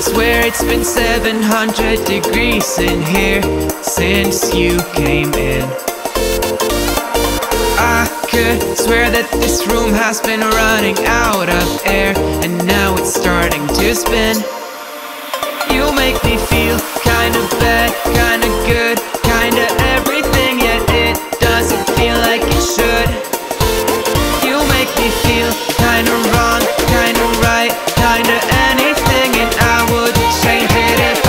Swear it's been 700 degrees in here since you came in. I could swear that this room has been running out of air, and now it's starting to spin. You make me feel kinda bad, kinda good, kinda everything, yet it doesn't feel like it should. You make me feel kinda wrong, kinda right, kinda anything, and I would change it if I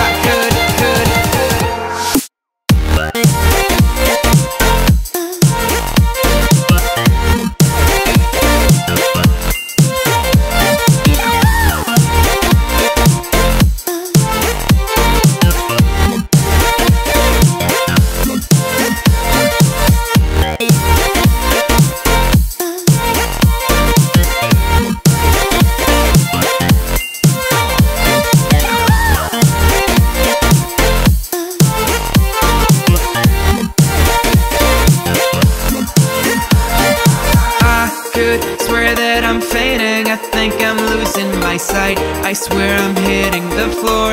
I swear I'm hitting the floor.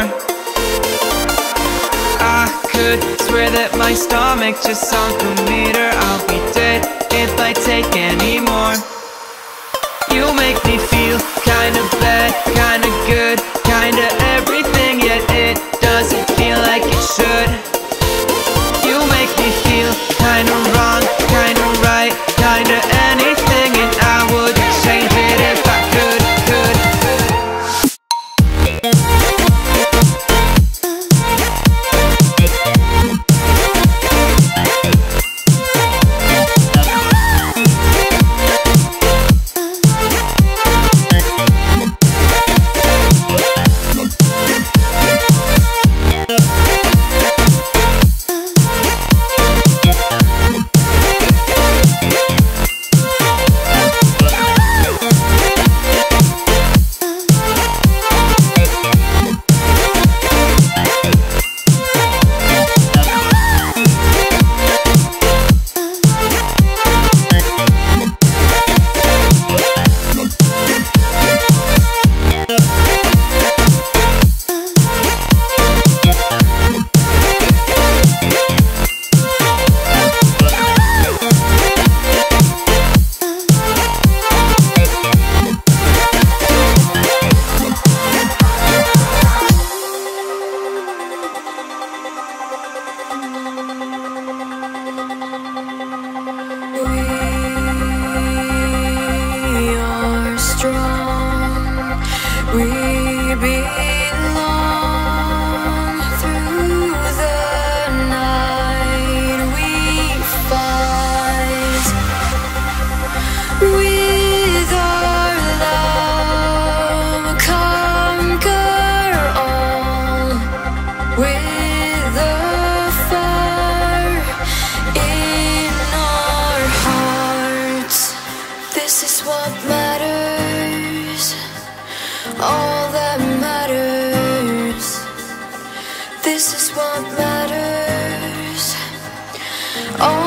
I could swear that my stomach just sunk a meter. I'll be dead if I take any more. You make me feel kinda bad, kinda good, kinda everything, yet it doesn't feel like it should. You make me feel kinda wrong, kinda right, kinda anything, and I would change it if I could. This is what matters. Oh.